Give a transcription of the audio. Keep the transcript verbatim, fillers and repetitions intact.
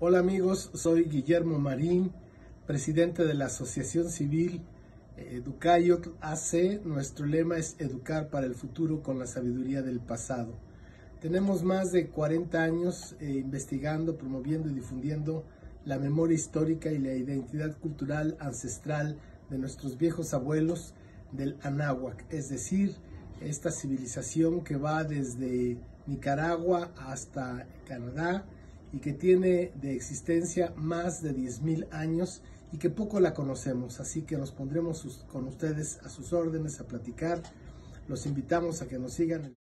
Hola amigos, soy Guillermo Marín, presidente de la Asociación Civil Educayotl A C. Nuestro lema es educar para el futuro con la sabiduría del pasado. Tenemos más de cuarenta años eh, investigando, promoviendo y difundiendo la memoria histórica y la identidad cultural ancestral de nuestros viejos abuelos del Anáhuac, es decir, esta civilización que va desde Nicaragua hasta Canadá y que tiene de existencia más de diez mil años y que poco la conocemos, así que nos pondremos sus, con ustedes a sus órdenes a platicar. Los invitamos a que nos sigan.